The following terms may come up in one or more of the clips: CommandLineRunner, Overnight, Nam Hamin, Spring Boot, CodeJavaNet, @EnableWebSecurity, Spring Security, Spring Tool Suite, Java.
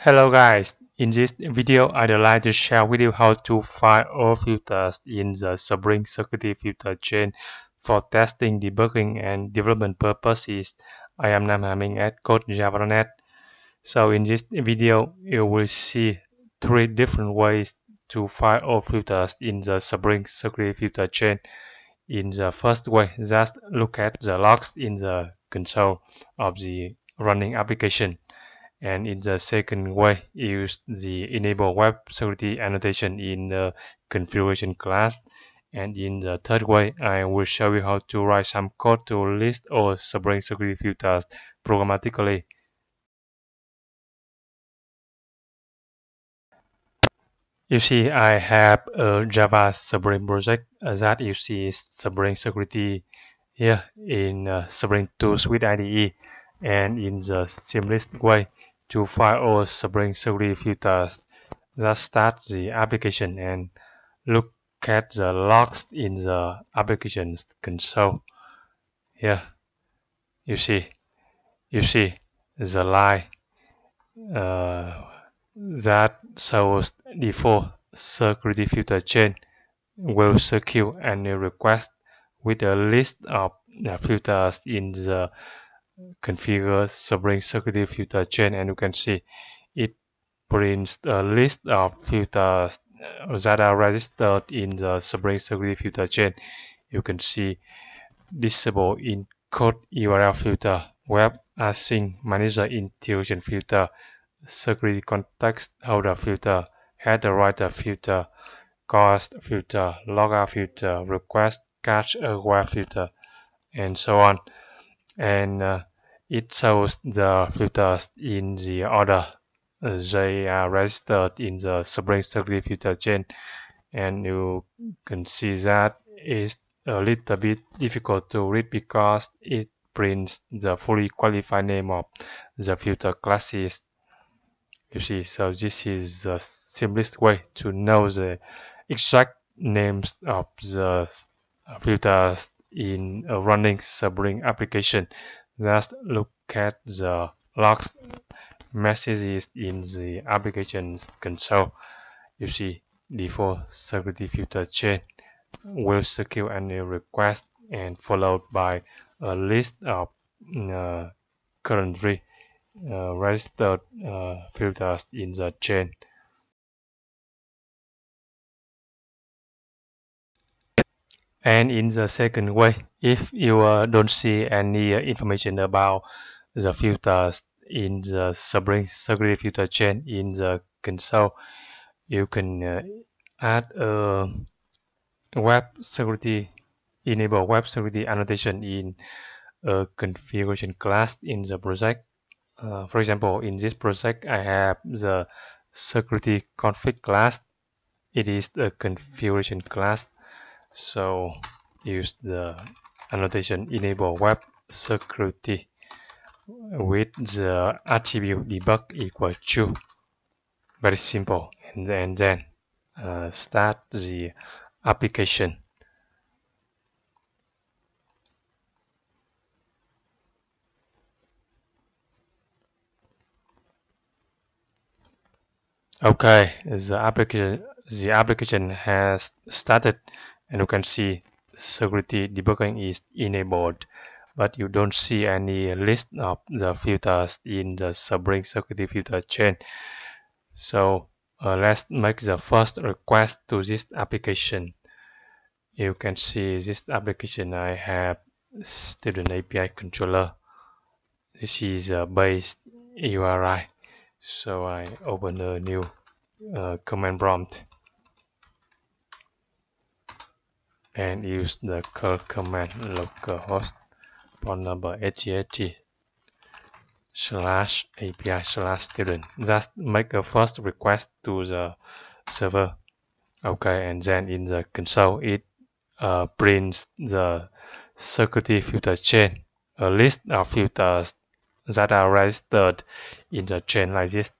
Hello guys, in this video I'd like to share with you how to find all filters in the Spring Security filter chain for testing, debugging and development purposes. I am Nam Hamin at CodeJavaNet. So in this video you will see three different ways to find all filters in the Spring Security filter chain. In the first way, just look at the logs in the console of the running application. And in the second way, use the enable web security annotation in the configuration class. And in the third way, I will show you how to write some code to list all Spring security filters programmatically. You see, I have a Java Spring project that uses Spring security here in Spring Tool Suite IDE. And in the simplest way to find all Spring security filters, just start the application and look at the logs in the application's console. Here, you see the line that shows default security filter chain will secure any request with a list of filters in the configure Spring security filter chain, and you can see it prints a list of filters that are registered in the Spring security filter chain. You can see disable in code URL filter, web async manager intrusion filter, security context holder filter, header writer filter, cost filter, logout filter, request cache aware filter, and so on. And it shows the filters in the order they are registered in the Spring security filter chain, and you can see that is a little bit difficult to read because it prints the fully qualified name of the filter classes. You see, so this is the simplest way to know the exact names of the filters in a running Spring application. Just look at the logs messages in the application's console. You see default security filter chain will secure any request, and followed by a list of currently registered filters in the chain. And in the second way, if you don't see any information about the filters in the Spring security filter chain in the console, you can add a web security, enable web security annotation in a configuration class in the project. For example, in this project, I have the security config class. It is a configuration class. So use the annotation enable web security with the attribute debug equal to. Very simple. And then start the application. Okay, the application has started. And you can see security debugging is enabled, but you don't see any list of the filters in the Spring security filter chain. So let's make the first request to this application. You can see this application I have student API controller. This is a base URI. So I open a new command prompt and use the curl command localhost port number 8080 /api/student. Just make a first request to the server. Okay, and then in the console it prints the security filter chain, a list of filters that are registered in the chain like this.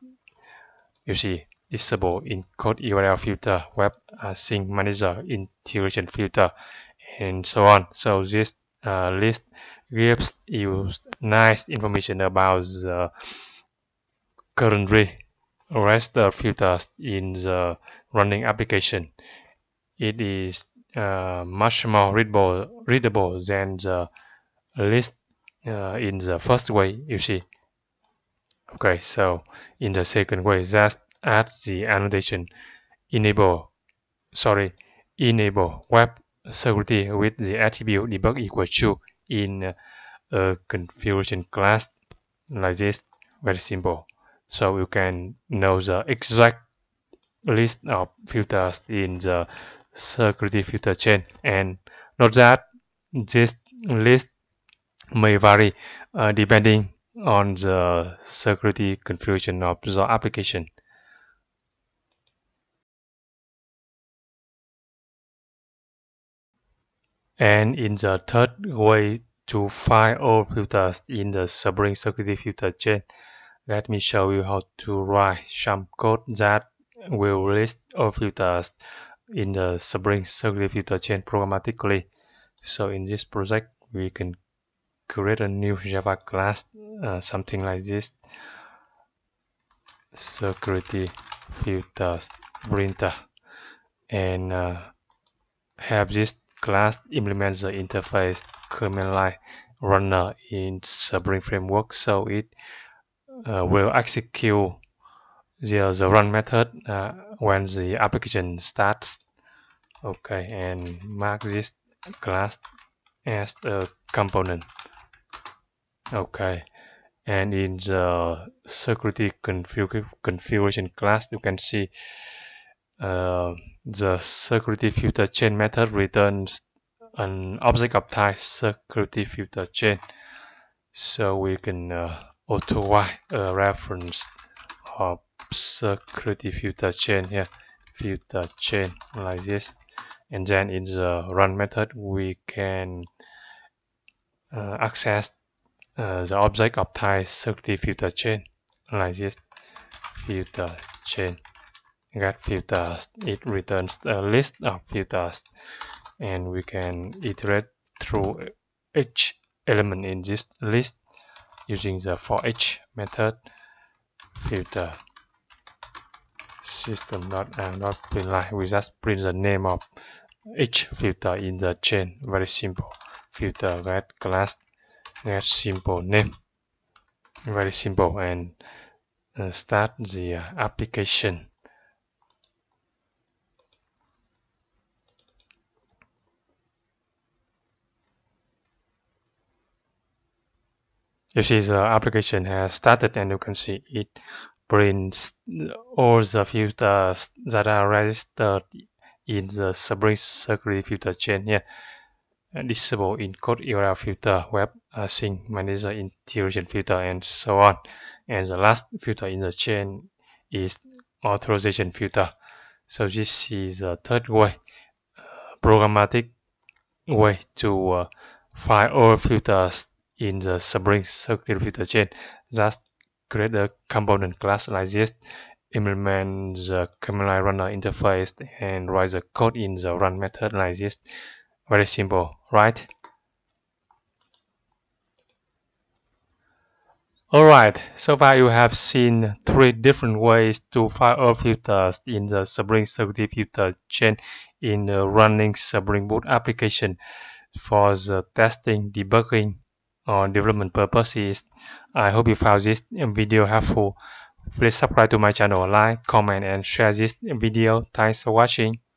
You see disable in code URL filter, web async manager intrusion filter, and so on. So this list gives you nice information about the currently arrest the filters in the running application. It is much more readable than the list in the first way you see. Okay, so in the second way, just add the annotation enable web security with the attribute debug equals true in a configuration class like this. Very simple. So you can know the exact list of filters in the security filter chain, and note that this list may vary depending on the security configuration of the application. And in the third way to find all filters in the Spring Security filter chain, let me show you how to write some code that will list all filters in the Spring Security filter chain programmatically. So in this project, we can create a new Java class, something like this: security filters printer, and have this class implement the interface CommandLineRunner in Spring framework, so it will execute the run method when the application starts. Okay, and mark this class as a component. Okay, and in the security configuration class, you can see the security filter chain method returns an object of type security filter chain, so we can auto-write a reference of security filter chain here, filter chain like this, and then in the run method we can access the object of type security filter chain like this, filter chain get filters. It returns a list of filters, and we can iterate through each element in this list using the for each method. Filter system.out.println, we just print the name of each filter in the chain. Very simple. Filter get class get simple name. Very simple. And start the application. You see the application has started, and you can see it prints all the filters that are registered in the Spring Security filter chain here. Disable in code URL filter, web async manager integration filter, and so on. And the last filter in the chain is authorization filter. So this is the third way, programmatic way to find all filters in the Spring Security filter chain. Just create a component class like this, implement the CommandLineRunner interface, and write the code in the run method like this. Very simple, right? Alright, so far you have seen three different ways to find all filters in the Spring Security filter chain in the running Spring Boot application. For the testing, debugging, or development purposes. I hope you found this video helpful. Please subscribe to my channel, like, comment, and share this video. Thanks for watching.